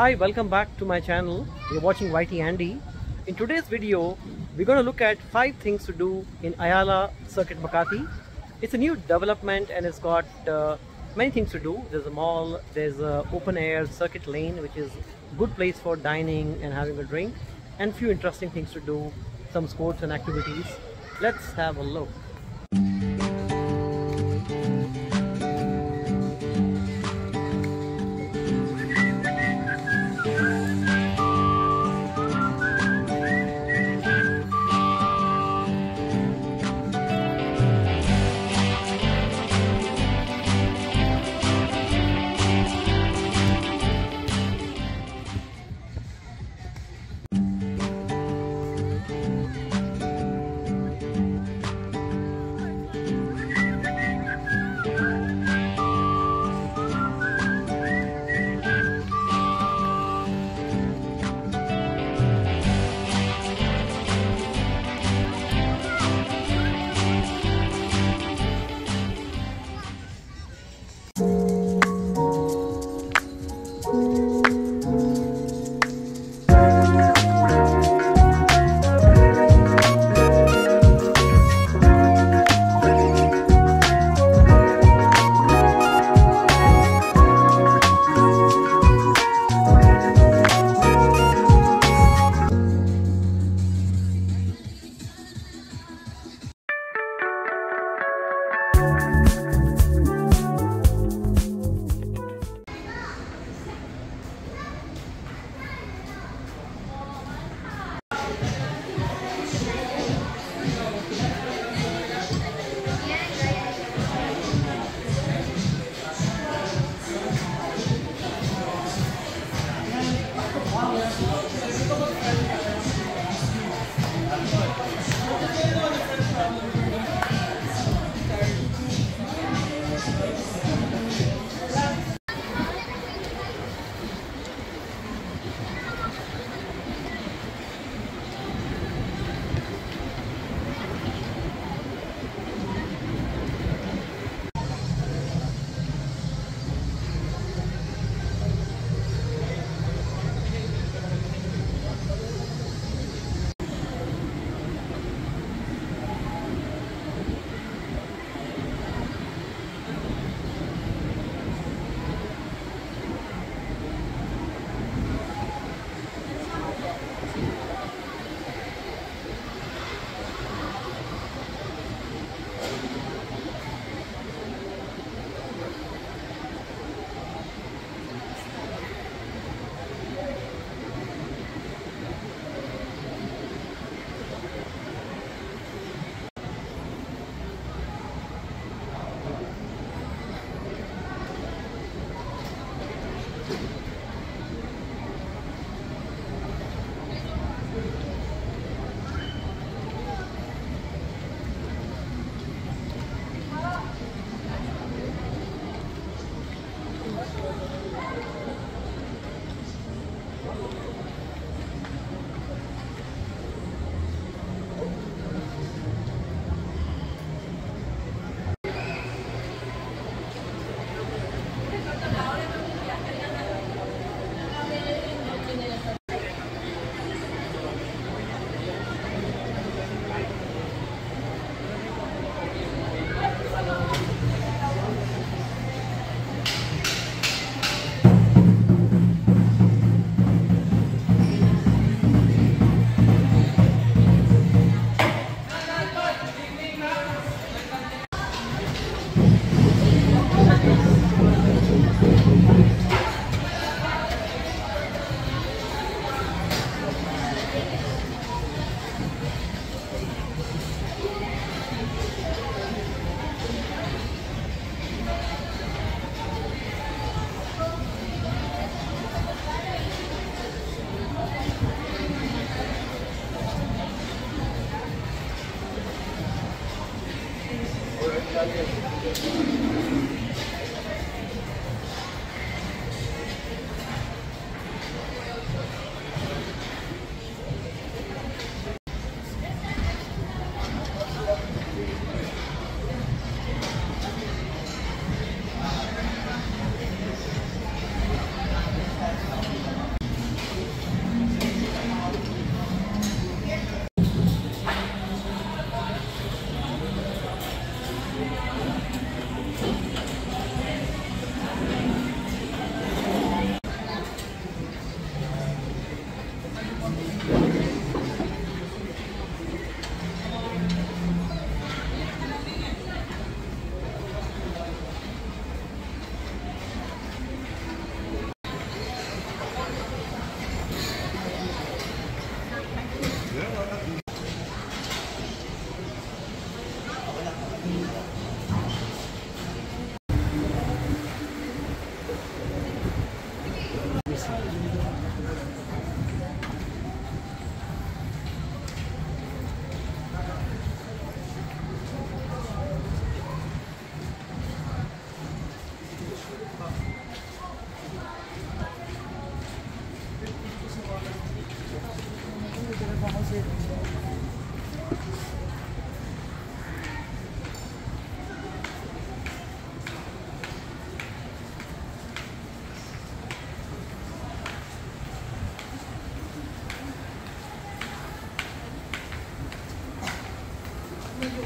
Hi, welcome back to my channel. You're watching YT Andy. In today's video, we're going to look at 5 things to do in Ayala Circuit Makati. It's a new development and it's got many things to do. There's a mall, there's an open air circuit lane, which is a good place for dining and having a drink, and few interesting things to do, some sports and activities. Let's have a look.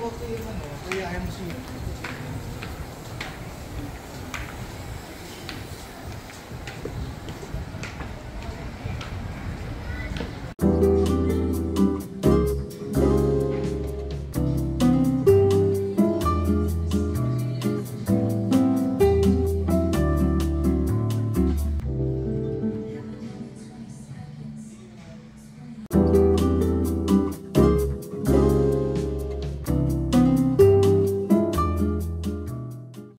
okay yung ano, kaya MC.